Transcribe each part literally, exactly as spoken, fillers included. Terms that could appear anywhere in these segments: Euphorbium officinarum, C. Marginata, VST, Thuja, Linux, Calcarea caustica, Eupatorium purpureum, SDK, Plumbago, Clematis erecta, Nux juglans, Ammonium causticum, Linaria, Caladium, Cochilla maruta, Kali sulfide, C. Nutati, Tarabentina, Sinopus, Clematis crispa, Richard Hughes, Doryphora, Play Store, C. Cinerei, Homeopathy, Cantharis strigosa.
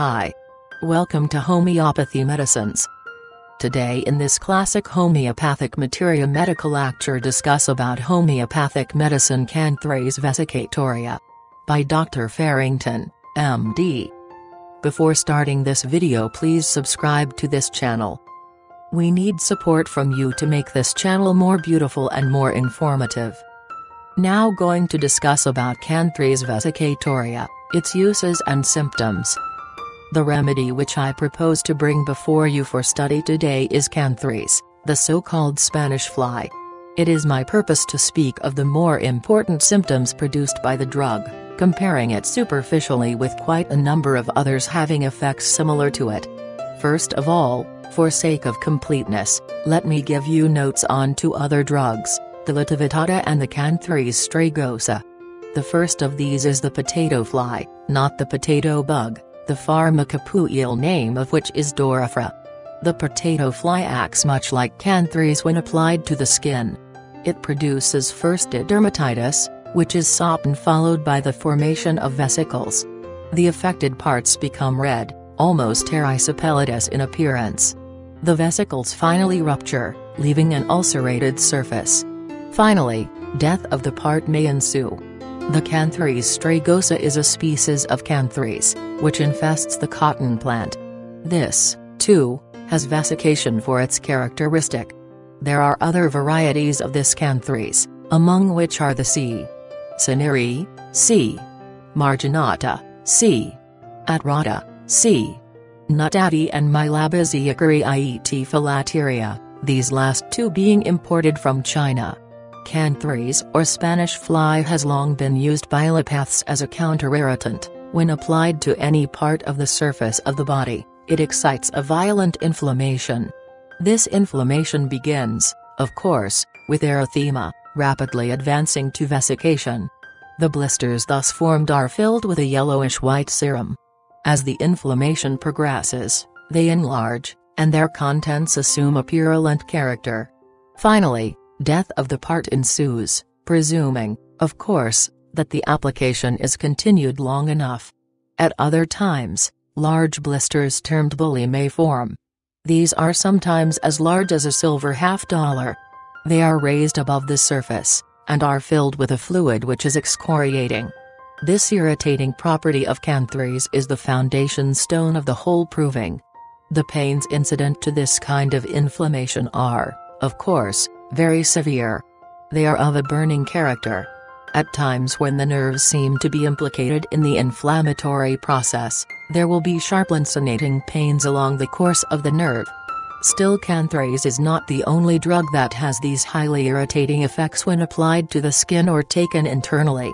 Hi. Welcome to Homeopathy Medicines. Today in this classic homeopathic materia medica lecture discuss about homeopathic medicine Cantharis vesicatoria. By Doctor Farrington, M D. Before starting this video, please subscribe to this channel. We need support from you to make this channel more beautiful and more informative. Now going to discuss about Cantharis vesicatoria, its uses and symptoms. The remedy which I propose to bring before you for study today is Cantharis, the so-called Spanish fly. It is my purpose to speak of the more important symptoms produced by the drug, comparing it superficially with quite a number of others having effects similar to it. First of all, for sake of completeness, let me give you notes on two other drugs, the Lytta Vitata and the Cantharis strigosa. The first of these is the potato fly, not the potato bug, the pharmacopoeial name of which is Doryphora. The potato fly acts much like Cantharis when applied to the skin. It produces first a dermatitis, which is sodden followed by the formation of vesicles. The affected parts become red, almost erysipelatous in appearance. The vesicles finally rupture, leaving an ulcerated surface. Finally, death of the part may ensue. The Cantharis strigosa is a species of Cantharis, which infests the cotton plant. This, too, has vesication for its characteristic. There are other varieties of this Cantharis, among which are the C. Cinerei, C. Marginata, C. Atrata, C. Nutati and Mylabisiacuri I E T Philataria, these last two being imported from China. Cantharis or Spanish fly has long been used by allopaths as a counter-irritant. When applied to any part of the surface of the body, it excites a violent inflammation. This inflammation begins, of course, with erythema, rapidly advancing to vesication. The blisters thus formed are filled with a yellowish-white serum. As the inflammation progresses, they enlarge, and their contents assume a purulent character. Finally, death of the part ensues, presuming, of course, that the application is continued long enough. At other times, large blisters termed bulli may form. These are sometimes as large as a silver half dollar. They are raised above the surface, and are filled with a fluid which is excoriating. This irritating property of Cantharis is the foundation stone of the whole proving. The pains incident to this kind of inflammation are, of course, very severe. They are of a burning character. At times when the nerves seem to be implicated in the inflammatory process, there will be sharp lancinating pains along the course of the nerve. Still, Cantharis is not the only drug that has these highly irritating effects when applied to the skin or taken internally.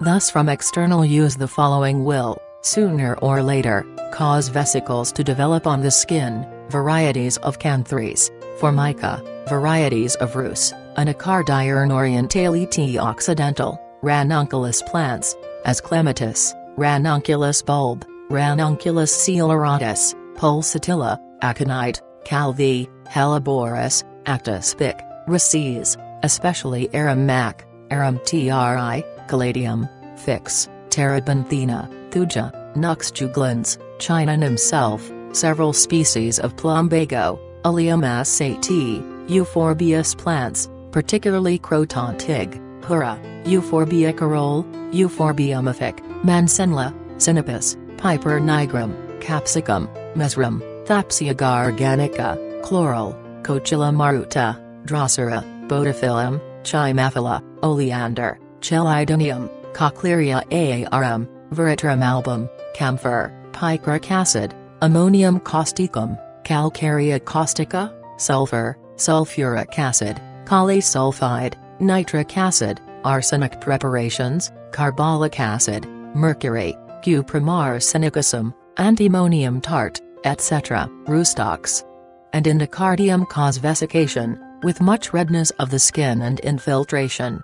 Thus from external use the following will, sooner or later, cause vesicles to develop on the skin, varieties of Cantharis, Formica, varieties of Rus, Anacardium orientale T. Occidental, Ranunculus plants, as Clematis, Ranunculus bulb, Ranunculus celeratus, Pulsatilla, Aconite, Calvi, Helleborus, Actaspic, Racees, especially Arum mac, Arum tri, Caladium, Fix, Tarabentina, Thuja, Nux juglans, Chininum Sulf, several species of Plumbago, Allium sati, Euphorbius plants, particularly Croton tig, Hura, Euphorbia carole, Euphorbia mephic, Mancinella, Sinopus, Piper nigrum, Capsicum, Mesrum, Thapsia garganica, Chloral, Cochilla maruta, Drosera, Bodophyllum, Chimaphila, Oleander, Chelidonium, Cochlearia arum, Veritrum album, Camphor, Picric acid, Ammonium causticum, Calcarea caustica, Sulfur, Sulfuric acid, Kali sulfide, Nitric acid, Arsenic preparations, Carbolic acid, Mercury, Cuprum arsenicusum, Antimonium tart, et cetera. Rustox. And Anacardium cause vesication, with much redness of the skin and infiltration.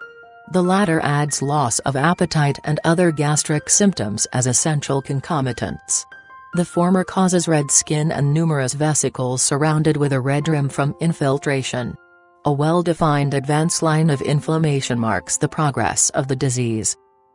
The latter adds loss of appetite and other gastric symptoms as essential concomitants. The former causes red skin and numerous vesicles surrounded with a red rim from infiltration. A well-defined advance line of inflammation marks the progress of the disease.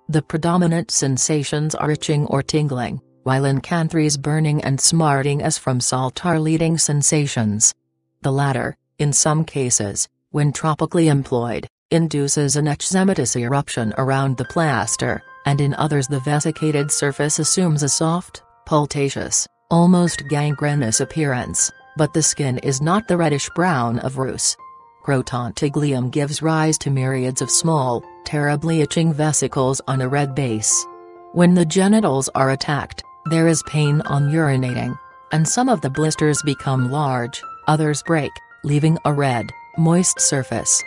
The predominant sensations are itching or tingling, while in Cantharis burning and smarting as from salt are leading sensations. The latter, in some cases, when tropically employed, induces an eczematous eruption around the plaster, and in others the vesicated surface assumes a soft, pultaceous, almost gangrenous appearance, but the skin is not the reddish-brown of ruse. Crotontiglium gives rise to myriads of small, terribly itching vesicles on a red base. When the genitals are attacked, there is pain on urinating, and some of the blisters become large, others break, leaving a red, moist surface.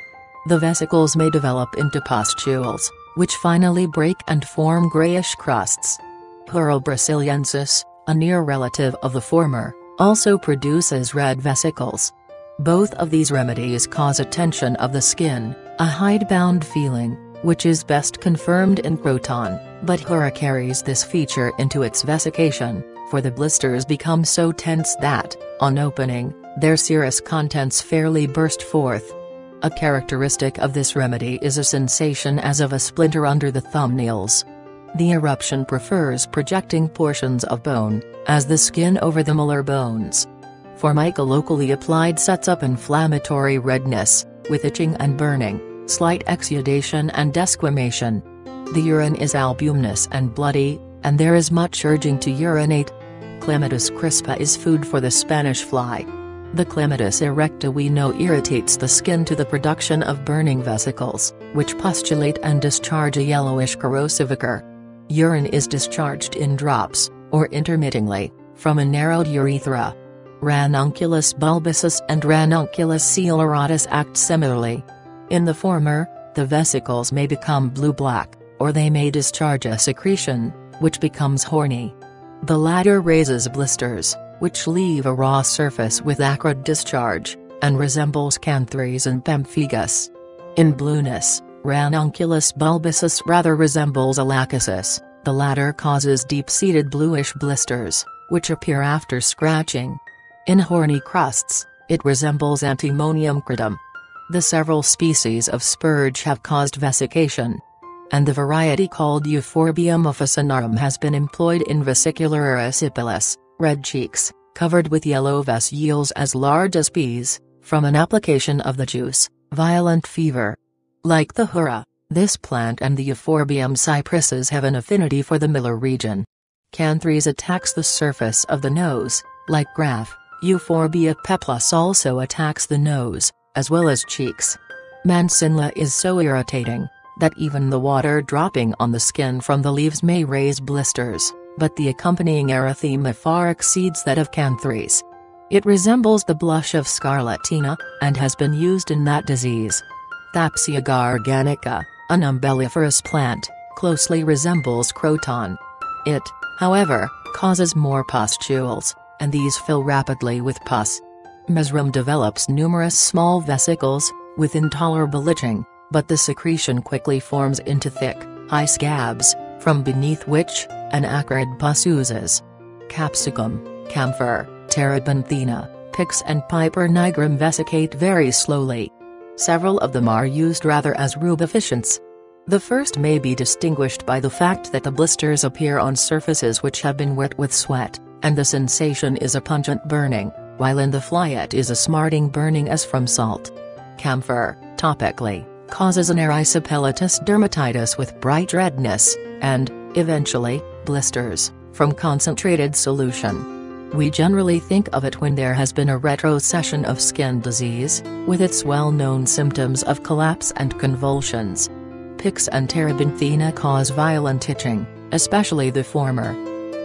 The vesicles may develop into pustules, which finally break and form grayish crusts. Purobrasiliensis, a near relative of the former, also produces red vesicles. Both of these remedies cause a tension of the skin, a hidebound feeling, which is best confirmed in Croton, but Hura carries this feature into its vesication, for the blisters become so tense that, on opening, their serous contents fairly burst forth. A characteristic of this remedy is a sensation as of a splinter under the thumbnails. The eruption prefers projecting portions of bone, as the skin over the molar bones. Formica locally applied sets up inflammatory redness, with itching and burning, slight exudation and desquamation. The urine is albuminous and bloody, and there is much urging to urinate. Clematis crispa is food for the Spanish fly. The Clematis erecta we know irritates the skin to the production of burning vesicles, which pustulate and discharge a yellowish corrosive ichor. Urine is discharged in drops, or intermittingly, from a narrowed urethra. Ranunculus bulbosus and Ranunculus celeratus act similarly. In the former, the vesicles may become blue-black, or they may discharge a secretion, which becomes horny. The latter raises blisters, which leave a raw surface with acrid discharge, and resembles Cantharis and Pemphigus. In blueness, Ranunculus bulbosus rather resembles Alacasis, the latter causes deep-seated bluish blisters, which appear after scratching. In horny crusts, it resembles Antimonium cridum. The several species of spurge have caused vesication, and the variety called Euphorbium officinarum has been employed in vesicular erysipelas, red cheeks, covered with yellow vesicles as large as peas, from an application of the juice, violent fever. Like the Hura, this plant and the Euphorbium cypresses have an affinity for the Miller region. Cantharis attacks the surface of the nose, like Graph, Euphorbia peplus also attacks the nose, as well as cheeks. Mancinella is so irritating, that even the water dropping on the skin from the leaves may raise blisters, but the accompanying erythema far exceeds that of Cantharis. It resembles the blush of scarlatina, and has been used in that disease. Thapsia garganica, an umbelliferous plant, closely resembles Croton. It, however, causes more pustules, and these fill rapidly with pus. Mesrum develops numerous small vesicles, with intolerable itching, but the secretion quickly forms into thick, high scabs, from beneath which, an acrid pus oozes. Capsicum, camphor, Tarabentina, Pix and Piper nigrum vesicate very slowly. Several of them are used rather as rubeficients. The first may be distinguished by the fact that the blisters appear on surfaces which have been wet with sweat, and the sensation is a pungent burning, while in the fly it is a smarting burning as from salt. Camphor, topically, causes an erysipelatous dermatitis with bright redness, and, eventually, blisters, from concentrated solution. We generally think of it when there has been a retrocession of skin disease, with its well-known symptoms of collapse and convulsions. Pix and Tarabentina cause violent itching, especially the former.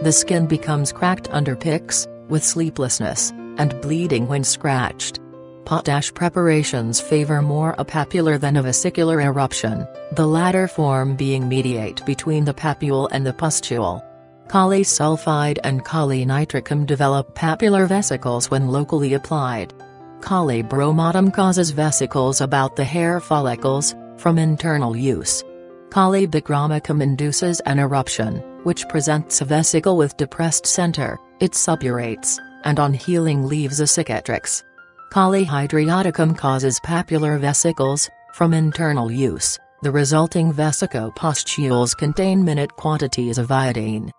The skin becomes cracked under pix, with sleeplessness, and bleeding when scratched. Potash preparations favor more a papular than a vesicular eruption, the latter form being mediate between the papule and the pustule. Kali sulfide and Kali nitricum develop papular vesicles when locally applied. Kali bromatum causes vesicles about the hair follicles, from internal use. Kali bichromicum induces an eruption, which presents a vesicle with depressed center, it suppurates, and on healing leaves a cicatrix. Kali hydriaticum causes papular vesicles, from internal use, the resulting vesico pustules contain minute quantities of iodine.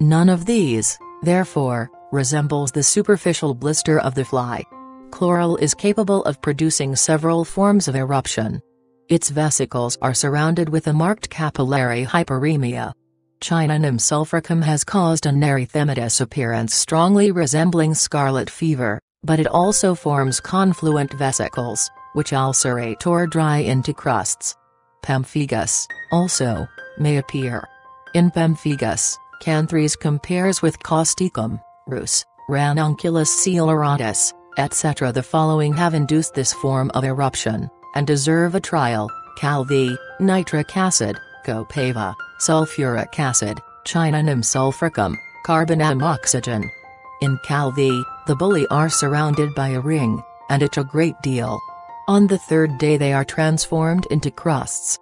None of these, therefore, resembles the superficial blister of the fly. Chloral is capable of producing several forms of eruption. Its vesicles are surrounded with a marked capillary hyperemia. Chininum sulfuricum has caused an erythematous appearance strongly resembling scarlet fever, but it also forms confluent vesicles, which ulcerate or dry into crusts. Pemphigus, also, may appear. In Pemphigus, Cantharis compares with Causticum, Rus, Ranunculus celeratus, et cetera. The following have induced this form of eruption, and deserve a trial: Calvi, nitric acid, Copaiva, sulfuric acid, Chininum sulfuricum, carbonum oxygen. In Calvi, the bulli are surrounded by a ring, and itch a great deal. On the third day they are transformed into crusts.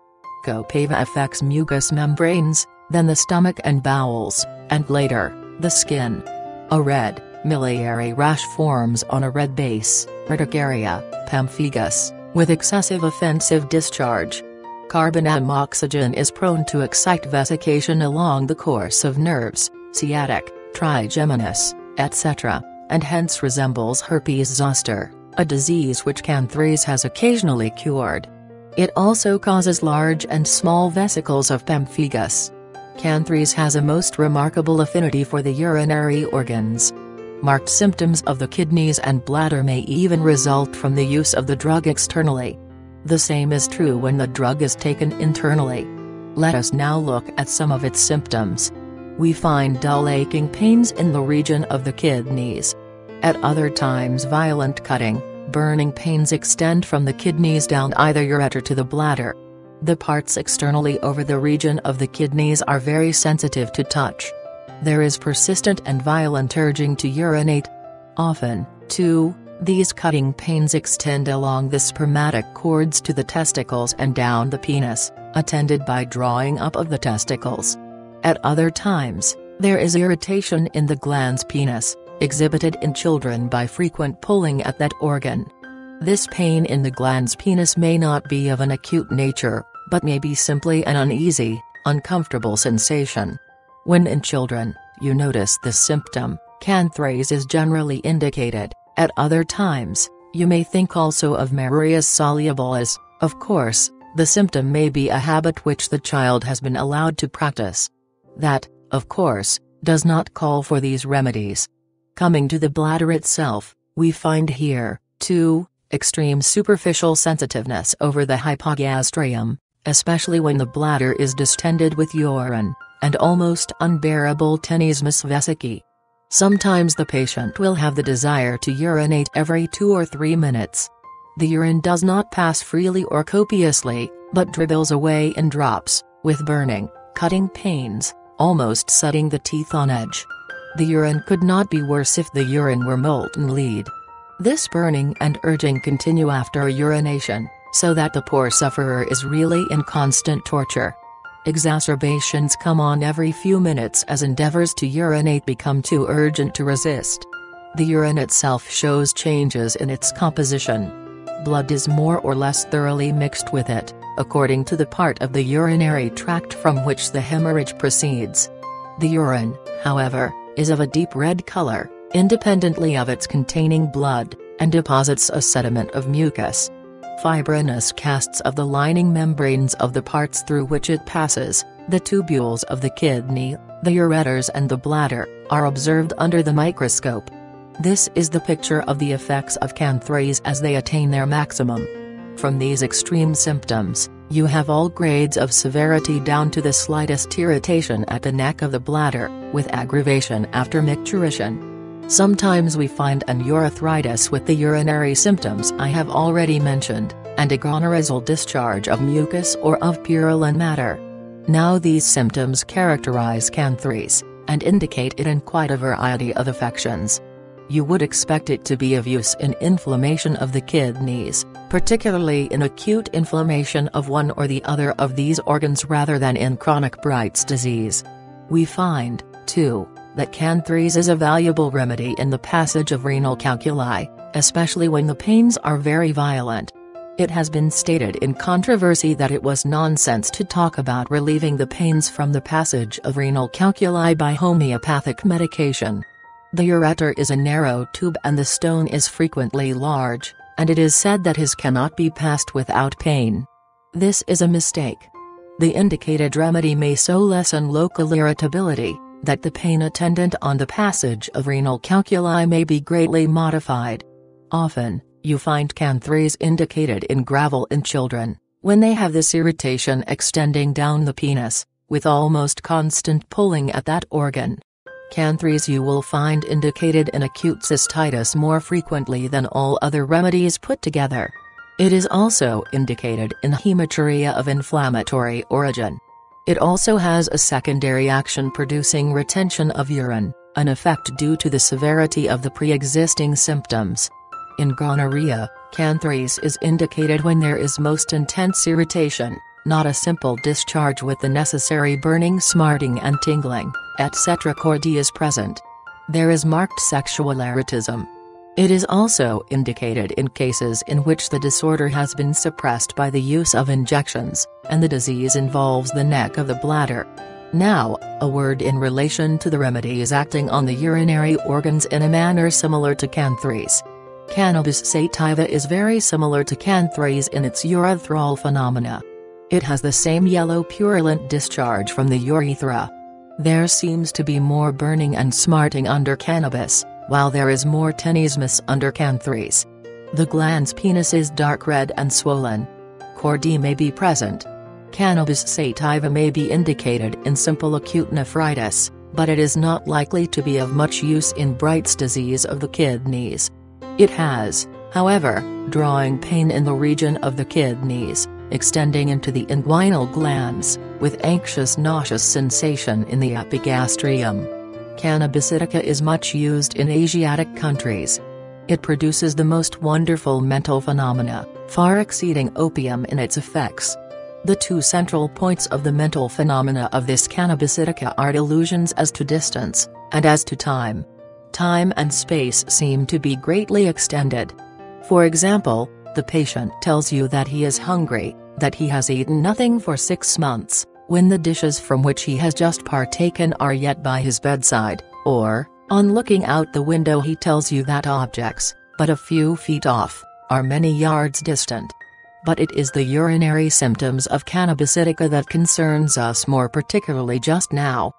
Copaiva affects mucous membranes, then the stomach and bowels, and later, the skin. A red, miliary rash forms on a red base, urticaria, Pemphigus, with excessive offensive discharge. Carbonum oxygen is prone to excite vesication along the course of nerves, sciatic, trigeminous, et cetera, and hence resembles herpes zoster, a disease which Cantharis has occasionally cured. It also causes large and small vesicles of Pemphigus. Cantharis has a most remarkable affinity for the urinary organs. Marked symptoms of the kidneys and bladder may even result from the use of the drug externally. The same is true when the drug is taken internally. Let us now look at some of its symptoms. We find dull aching pains in the region of the kidneys. At other times violent cutting, burning pains extend from the kidneys down either ureter to the bladder. The parts externally over the region of the kidneys are very sensitive to touch. There is persistent and violent urging to urinate. Often, too, these cutting pains extend along the spermatic cords to the testicles and down the penis, attended by drawing up of the testicles. At other times, there is irritation in the glans penis, exhibited in children by frequent pulling at that organ. This pain in the glans penis may not be of an acute nature, but may be simply an uneasy, uncomfortable sensation. When in children, you notice this symptom, Cantharis is generally indicated. At other times, you may think also of Mercurius solubilis. Of course, the symptom may be a habit which the child has been allowed to practice. That, of course, does not call for these remedies. Coming to the bladder itself, we find here, too, extreme superficial sensitiveness over the hypogastrium, especially when the bladder is distended with urine, and almost unbearable tenesmus vesicae. Sometimes the patient will have the desire to urinate every two or three minutes. The urine does not pass freely or copiously, but dribbles away in drops, with burning, cutting pains, almost setting the teeth on edge. The urine could not be worse if the urine were molten lead. This burning and urging continue after urination, so that the poor sufferer is really in constant torture. Exacerbations come on every few minutes as endeavors to urinate become too urgent to resist. The urine itself shows changes in its composition. Blood is more or less thoroughly mixed with it, according to the part of the urinary tract from which the hemorrhage proceeds. The urine, however, is of a deep red color, independently of its containing blood, and deposits a sediment of mucus. Fibrinous casts of the lining membranes of the parts through which it passes, the tubules of the kidney, the ureters and the bladder, are observed under the microscope. This is the picture of the effects of Cantharis as they attain their maximum. From these extreme symptoms, you have all grades of severity down to the slightest irritation at the neck of the bladder, with aggravation after micturition. Sometimes we find an urethritis with the urinary symptoms I have already mentioned, and a gonoresal discharge of mucus or of purulent matter. Now these symptoms characterize Cantharis, and indicate it in quite a variety of affections. You would expect it to be of use in inflammation of the kidneys, particularly in acute inflammation of one or the other of these organs rather than in chronic Bright's disease. We find, too, that Cantharis is a valuable remedy in the passage of renal calculi, especially when the pains are very violent. It has been stated in controversy that it was nonsense to talk about relieving the pains from the passage of renal calculi by homeopathic medication. The ureter is a narrow tube and the stone is frequently large, and it is said that his cannot be passed without pain. This is a mistake. The indicated remedy may so lessen local irritability, that the pain attendant on the passage of renal calculi may be greatly modified. Often, you find Cantharis indicated in gravel in children, when they have this irritation extending down the penis, with almost constant pulling at that organ. Cantharis you will find indicated in acute cystitis more frequently than all other remedies put together. It is also indicated in hematuria of inflammatory origin. It also has a secondary action producing retention of urine, an effect due to the severity of the pre-existing symptoms. In gonorrhea, Cantharis is indicated when there is most intense irritation, not a simple discharge with the necessary burning, smarting and tingling, et cetera cordia is present. There is marked sexual erotism. It is also indicated in cases in which the disorder has been suppressed by the use of injections, and the disease involves the neck of the bladder. Now, a word in relation to the remedies acting on the urinary organs in a manner similar to Cantharis. Cannabis sativa is very similar to Cantharis in its urethral phenomena. It has the same yellow purulent discharge from the urethra. There seems to be more burning and smarting under cannabis, while there is more tenesmus under Cantharis. The gland's penis is dark red and swollen. Cordia may be present. Cannabis sativa may be indicated in simple acute nephritis, but it is not likely to be of much use in Bright's disease of the kidneys. It has, however, drawing pain in the region of the kidneys, extending into the inguinal glands, with anxious nauseous sensation in the epigastrium. Cannabis indica is much used in Asiatic countries. It produces the most wonderful mental phenomena, far exceeding opium in its effects. The two central points of the mental phenomena of this Cannabis indica are delusions as to distance, and as to time. Time and space seem to be greatly extended. For example, the patient tells you that he is hungry, that he has eaten nothing for six months. When the dishes from which he has just partaken are yet by his bedside, or, on looking out the window he tells you that objects, but a few feet off, are many yards distant. But it is the urinary symptoms of Cannabis indica that concerns us more particularly just now.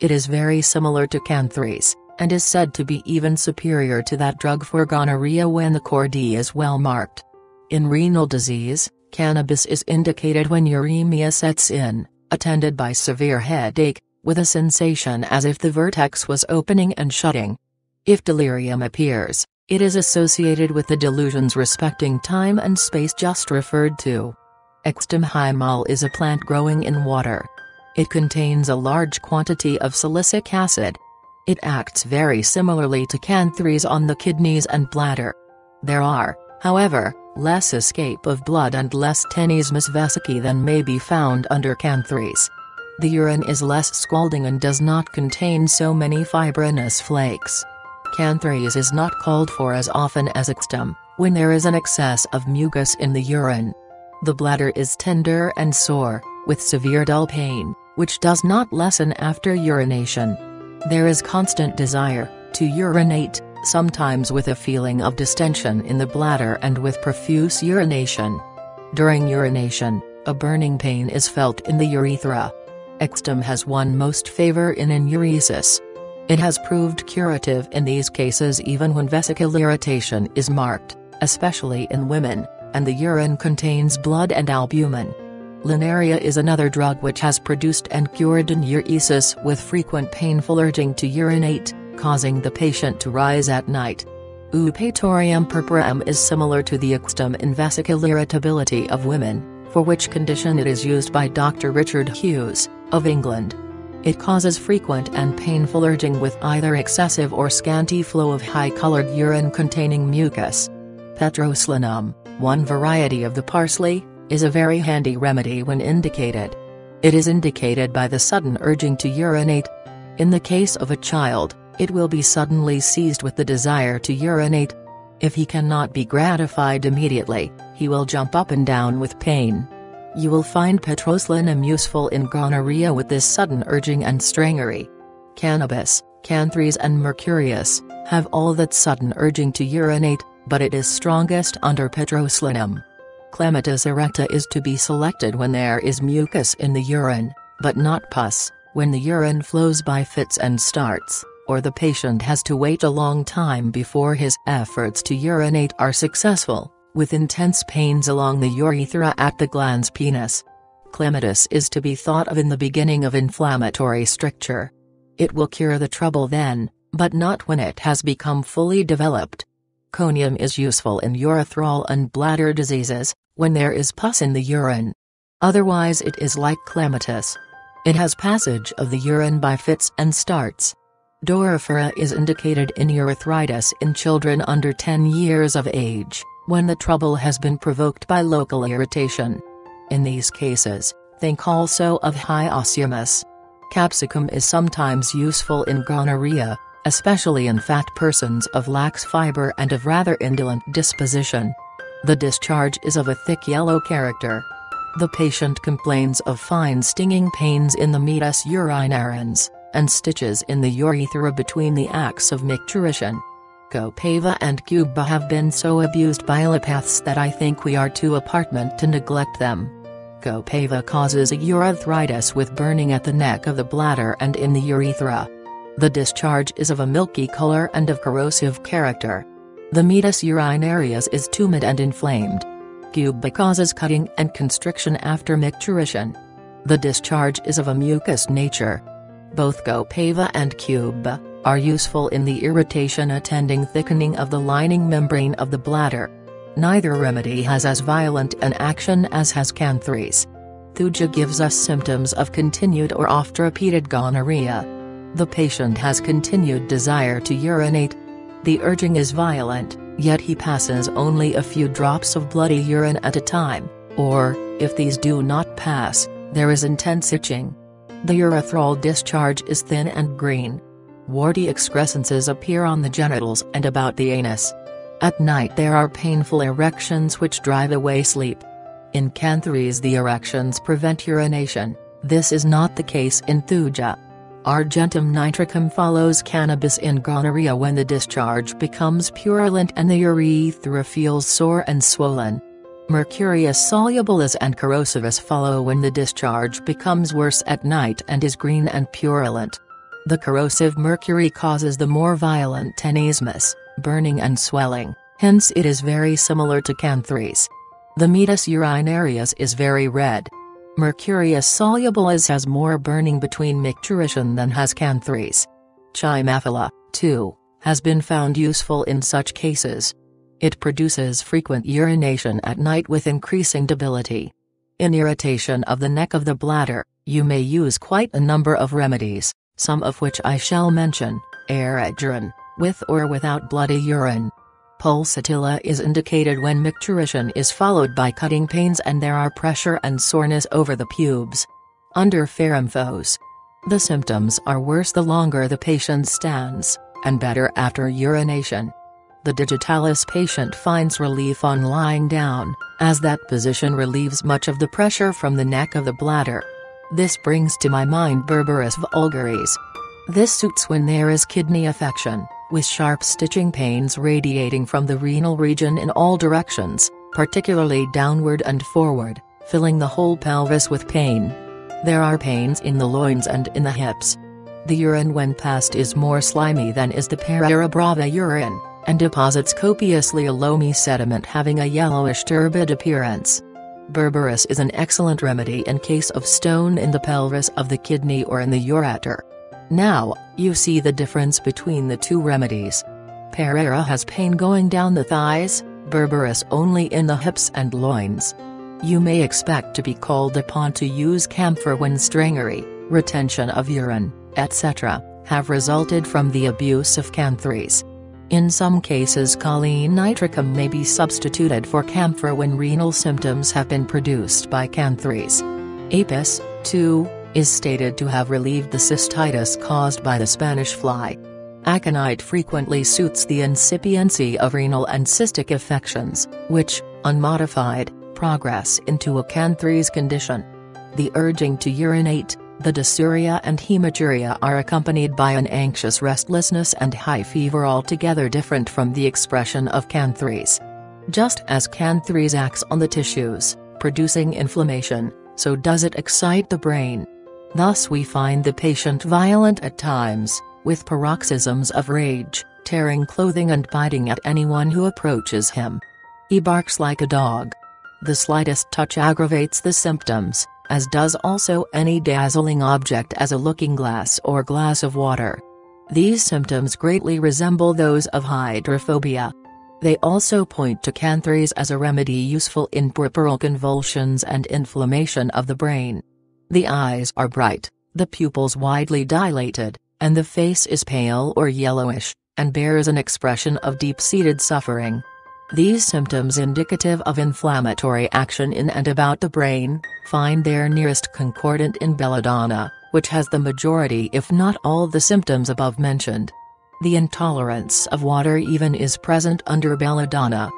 It is very similar to Cantharis, and is said to be even superior to that drug for gonorrhea when the cordia is well marked. In renal disease, cannabis is indicated when uremia sets in, attended by severe headache, with a sensation as if the vertex was opening and shutting. If delirium appears, it is associated with the delusions respecting time and space just referred to. Extimhymal is a plant growing in water. It contains a large quantity of silicic acid. It acts very similarly to Cantharis on the kidneys and bladder. There are, however, less escape of blood and less tenesmus vesicae than may be found under Cantharis. The urine is less scalding and does not contain so many fibrinous flakes. Cantharis is not called for as often as ectym, when there is an excess of mucus in the urine. The bladder is tender and sore, with severe dull pain, which does not lessen after urination. There is constant desire to urinate, sometimes with a feeling of distension in the bladder and with profuse urination. During urination, a burning pain is felt in the urethra. Ectym has won most favor in enuresis. It has proved curative in these cases even when vesical irritation is marked, especially in women, and the urine contains blood and albumin. Linaria is another drug which has produced and cured enuresis with frequent painful urging to urinate, causing the patient to rise at night. Eupatorium purpureum is similar to the ectym in vesical irritability of women, for which condition it is used by Doctor Richard Hughes, of England. It causes frequent and painful urging with either excessive or scanty flow of high-colored urine containing mucus. Petroselinum, one variety of the parsley, is a very handy remedy when indicated. It is indicated by the sudden urging to urinate. In the case of a child, it will be suddenly seized with the desire to urinate. If he cannot be gratified immediately, he will jump up and down with pain. You will find Petroselinum useful in gonorrhea with this sudden urging and strangery. Cannabis, Cantharis and Mercurius, have all that sudden urging to urinate, but it is strongest under Petroselinum. Clematis erecta is to be selected when there is mucus in the urine, but not pus, when the urine flows by fits and starts, or the patient has to wait a long time before his efforts to urinate are successful, with intense pains along the urethra at the glans penis. Clematis is to be thought of in the beginning of inflammatory stricture. It will cure the trouble then, but not when it has become fully developed. Conium is useful in urethral and bladder diseases, when there is pus in the urine. Otherwise it is like clematis. It has passage of the urine by fits and starts. Doryphora is indicated in urethritis in children under ten years of age, when the trouble has been provoked by local irritation. In these cases, think also of hyosumus. Capsicum is sometimes useful in gonorrhea, especially in fat persons of lax fiber and of rather indolent disposition. The discharge is of a thick yellow character. The patient complains of fine stinging pains in the meatus urinarians, and stitches in the urethra between the acts of micturition. Copaiva and Cuba have been so abused by allopaths that I think we are too apartment to neglect them. Copaiva causes a urethritis with burning at the neck of the bladder and in the urethra. The discharge is of a milky color and of corrosive character. The meatus urinarius is tumid and inflamed. Cuba causes cutting and constriction after micturition. The discharge is of a mucous nature. Both Copaiva and Cuba are useful in the irritation attending thickening of the lining membrane of the bladder. Neither remedy has as violent an action as has Cantharis. Thuja gives us symptoms of continued or oft-repeated gonorrhea. The patient has continued desire to urinate. The urging is violent, yet he passes only a few drops of bloody urine at a time, or, if these do not pass, there is intense itching. The urethral discharge is thin and green. Warty excrescences appear on the genitals and about the anus. At night there are painful erections which drive away sleep. In Cantharis the erections prevent urination, this is not the case in Thuja. Argentum nitricum follows cannabis in gonorrhea when the discharge becomes purulent and the urethra feels sore and swollen. Mercurius solubilis and corrosivus follow when the discharge becomes worse at night and is green and purulent. The corrosive mercury causes the more violent tenesmus, burning and swelling, hence it is very similar to Cantharis. The meatus urinarius is very red. Mercurius solubilis has more burning between micturition than has Cantharis. Chimaphila, too, has been found useful in such cases. It produces frequent urination at night with increasing debility. In irritation of the neck of the bladder, you may use quite a number of remedies, some of which I shall mention, erigeron, with or without bloody urine. Pulsatilla is indicated when micturition is followed by cutting pains and there are pressure and soreness over the pubes. Under Pharynphos, the symptoms are worse the longer the patient stands, and better after urination. The digitalis patient finds relief on lying down, as that position relieves much of the pressure from the neck of the bladder. This brings to my mind Berberis vulgaris. This suits when there is kidney affection, with sharp stitching pains radiating from the renal region in all directions, particularly downward and forward, filling the whole pelvis with pain. There are pains in the loins and in the hips. The urine when passed is more slimy than is the Pereira brava urine, and deposits copiously a loamy sediment having a yellowish turbid appearance. Berberis is an excellent remedy in case of stone in the pelvis of the kidney or in the ureter. Now, you see the difference between the two remedies. Pereira has pain going down the thighs, Berberis only in the hips and loins. You may expect to be called upon to use camphor when strangery, retention of urine, et cetera, have resulted from the abuse of Cantharis. In some cases choline nitricum may be substituted for camphor when renal symptoms have been produced by Cantharis. Apis, too, is stated to have relieved the cystitis caused by the Spanish fly. Aconite frequently suits the incipiency of renal and cystic affections, which, unmodified, progress into a Cantharis condition. The urging to urinate, the dysuria and hematuria are accompanied by an anxious restlessness and high fever altogether different from the expression of Cantharis. Just as Cantharis acts on the tissues, producing inflammation, so does it excite the brain. Thus we find the patient violent at times, with paroxysms of rage, tearing clothing and biting at anyone who approaches him. He barks like a dog. The slightest touch aggravates the symptoms, as does also any dazzling object as a looking glass or glass of water. These symptoms greatly resemble those of hydrophobia. They also point to Cantharis as a remedy useful in puerperal convulsions and inflammation of the brain. The eyes are bright, the pupils widely dilated, and the face is pale or yellowish, and bears an expression of deep-seated suffering. These symptoms indicative of inflammatory action in and about the brain, find their nearest concordant in belladonna, which has the majority if not all the symptoms above mentioned. The intolerance of water even is present under belladonna.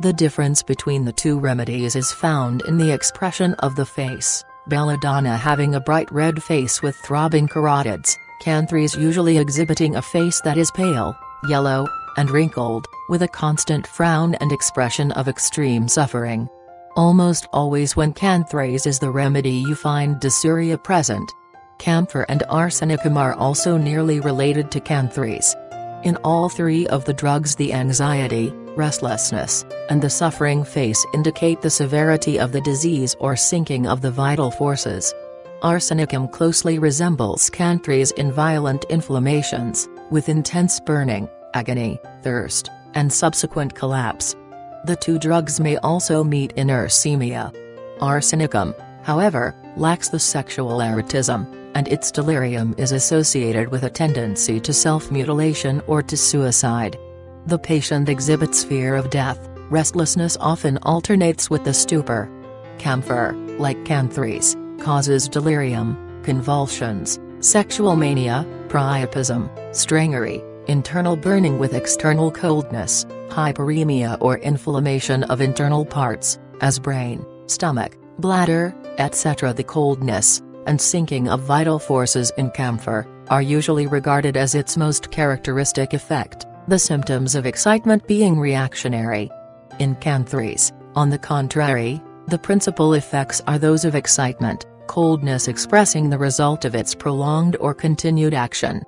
The difference between the two remedies is found in the expression of the face, belladonna having a bright red face with throbbing carotids, Cantharis usually exhibiting a face that is pale, yellow, and wrinkled, with a constant frown and expression of extreme suffering. Almost always when Cantharis is the remedy you find dysuria present. Camphor and arsenicum are also nearly related to Cantharis. In all three of the drugs the anxiety, restlessness, and the suffering face indicate the severity of the disease or sinking of the vital forces. Arsenicum closely resembles Cantharis in violent inflammations, with intense burning, agony, thirst, and subsequent collapse. The two drugs may also meet in ursemia. Arsenicum, however, lacks the sexual erotism, and its delirium is associated with a tendency to self-mutilation or to suicide. The patient exhibits fear of death, restlessness often alternates with the stupor. Camphor, like Cantharis, causes delirium, convulsions, sexual mania, priapism, strangery, internal burning with external coldness, hyperemia or inflammation of internal parts, as brain, stomach, bladder, et cetera. The coldness, and sinking of vital forces in camphor, are usually regarded as its most characteristic effect, the symptoms of excitement being reactionary. In Cantharis, on the contrary, the principal effects are those of excitement, coldness expressing the result of its prolonged or continued action.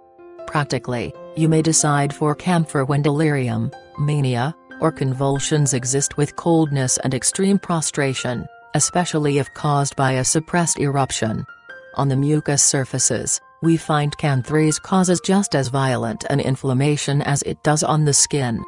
Practically, you may decide for camphor when delirium, mania, or convulsions exist with coldness and extreme prostration, especially if caused by a suppressed eruption. On the mucous surfaces, we find Cantharis causes just as violent an inflammation as it does on the skin.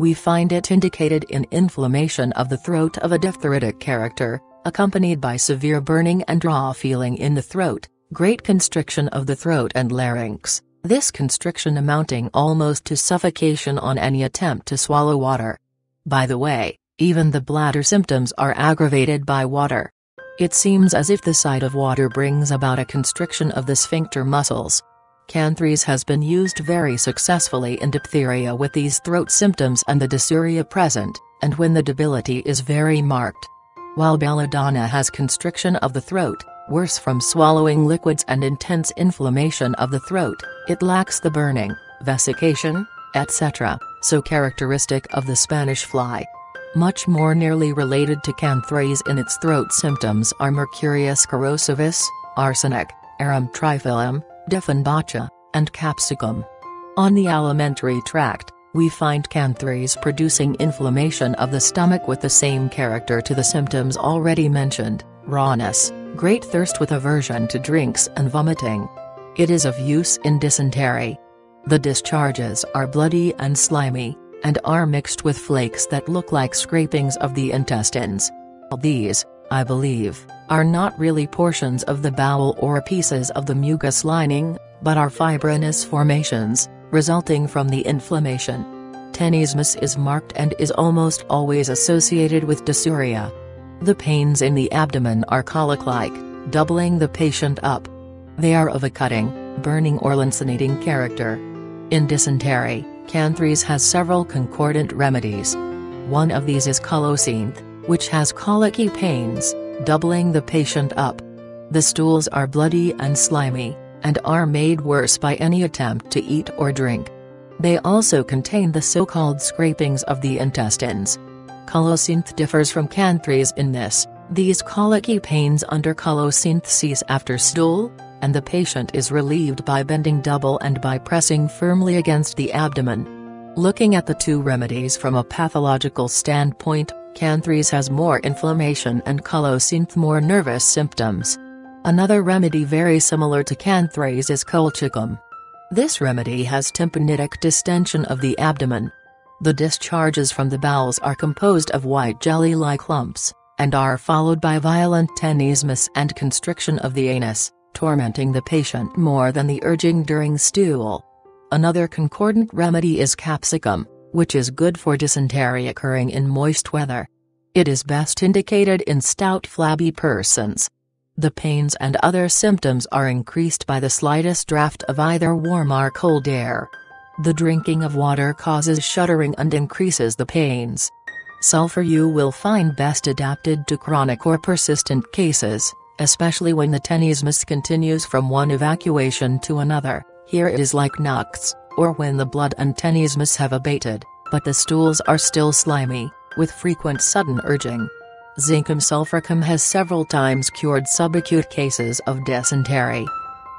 We find it indicated in inflammation of the throat of a diphtheritic character, accompanied by severe burning and raw feeling in the throat, great constriction of the throat and larynx. This constriction amounting almost to suffocation on any attempt to swallow water. By the way, even the bladder symptoms are aggravated by water. It seems as if the sight of water brings about a constriction of the sphincter muscles. Cantharis has been used very successfully in diphtheria with these throat symptoms and the dysuria present, and when the debility is very marked. While belladonna has constriction of the throat, worse from swallowing liquids and intense inflammation of the throat, it lacks the burning, vesication, et cetera, so characteristic of the Spanish fly. Much more nearly related to Cantharis in its throat symptoms are Mercurius corrosivus, arsenic, Arum trifilum, Dieffenbach, and capsicum. On the alimentary tract, we find Cantharis producing inflammation of the stomach with the same character to the symptoms already mentioned, rawness, great thirst with aversion to drinks and vomiting. It is of use in dysentery. The discharges are bloody and slimy, and are mixed with flakes that look like scrapings of the intestines. These, I believe, are not really portions of the bowel or pieces of the mucous lining, but are fibrinous formations, resulting from the inflammation. Tenesmus is marked and is almost always associated with dysuria. The pains in the abdomen are colic-like, doubling the patient up. They are of a cutting, burning or lancinating character. In dysentery, Cantharis has several concordant remedies. One of these is colocynth, which has colicky pains, doubling the patient up. The stools are bloody and slimy, and are made worse by any attempt to eat or drink. They also contain the so-called scrapings of the intestines. Colocynth differs from Cantharis in this: these colicky pains under colocynth cease after stool, and the patient is relieved by bending double and by pressing firmly against the abdomen. Looking at the two remedies from a pathological standpoint, Cantharis has more inflammation and colocynth more nervous symptoms. Another remedy very similar to Cantharis is colchicum. This remedy has tympanitic distension of the abdomen. The discharges from the bowels are composed of white jelly-like lumps, and are followed by violent tenesmus and constriction of the anus, tormenting the patient more than the urging during stool. Another concordant remedy is capsicum, which is good for dysentery occurring in moist weather. It is best indicated in stout, flabby persons. The pains and other symptoms are increased by the slightest draft of either warm or cold air. The drinking of water causes shuddering and increases the pains. Sulfur you will find best adapted to chronic or persistent cases, especially when the tenesmus continues from one evacuation to another. Here it is like nux, or when the blood and tenesmus have abated, but the stools are still slimy, with frequent sudden urging. Zincum sulfuricum has several times cured subacute cases of dysentery.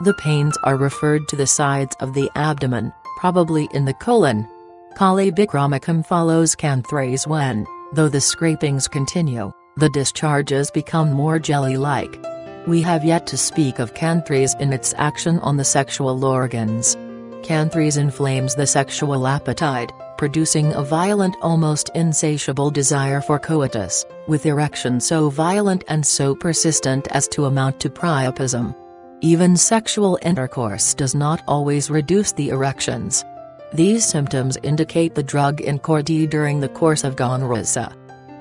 The pains are referred to the sides of the abdomen, probably in the colon. Colibicromicum follows Cantharis when, though the scrapings continue, the discharges become more jelly-like. We have yet to speak of Cantharis in its action on the sexual organs. Cantharis inflames the sexual appetite, producing a violent, almost insatiable desire for coitus, with erection so violent and so persistent as to amount to priapism. Even sexual intercourse does not always reduce the erections. These symptoms indicate the drug in Cordy during the course of gonorrhoea.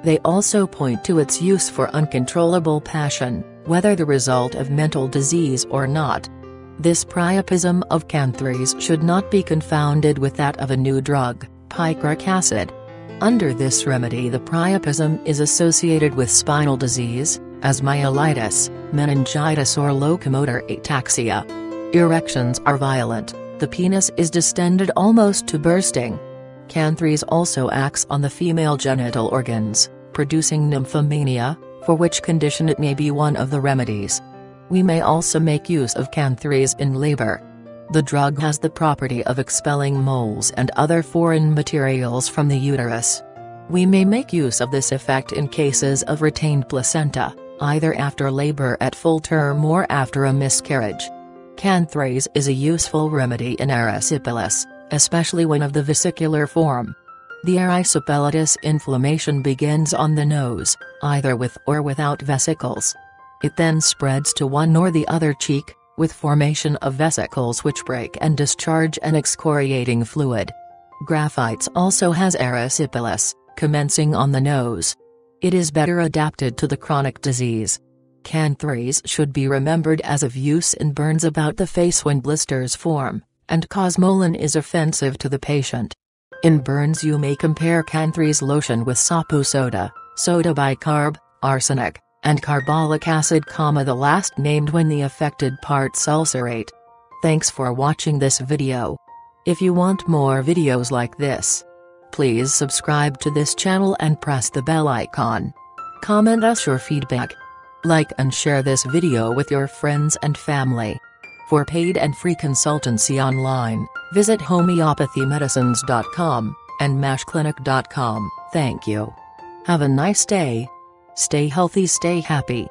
They also point to its use for uncontrollable passion, whether the result of mental disease or not. This priapism of Cantharis should not be confounded with that of a new drug, picric acid. Under this remedy the priapism is associated with spinal disease, as myelitis, meningitis or locomotor ataxia. Erections are violent, the penis is distended almost to bursting. Cantharis also acts on the female genital organs, producing nymphomania, for which condition it may be one of the remedies. We may also make use of Cantharis in labor. The drug has the property of expelling moles and other foreign materials from the uterus. We may make use of this effect in cases of retained placenta, either after labor at full term or after a miscarriage. Cantharis is a useful remedy in erysipelas, especially when of the vesicular form. The erysipelatous inflammation begins on the nose, either with or without vesicles. It then spreads to one or the other cheek, with formation of vesicles which break and discharge an excoriating fluid. Graphites also has erysipelas, commencing on the nose. It is better adapted to the chronic disease. Cantharis should be remembered as of use in burns about the face when blisters form, and cosmolin is offensive to the patient. In burns you may compare Cantharis lotion with sapo soda, soda bicarb, arsenic, and carbolic acid, comma the last named when the affected parts ulcerate. Thanks for watching this video. If you want more videos like this, please subscribe to this channel and press the bell icon. Comment us your feedback. Like and share this video with your friends and family. For paid and free consultancy online, visit homeopathy medicines dot com and mash clinic dot com. Thank you. Have a nice day. Stay healthy, stay happy.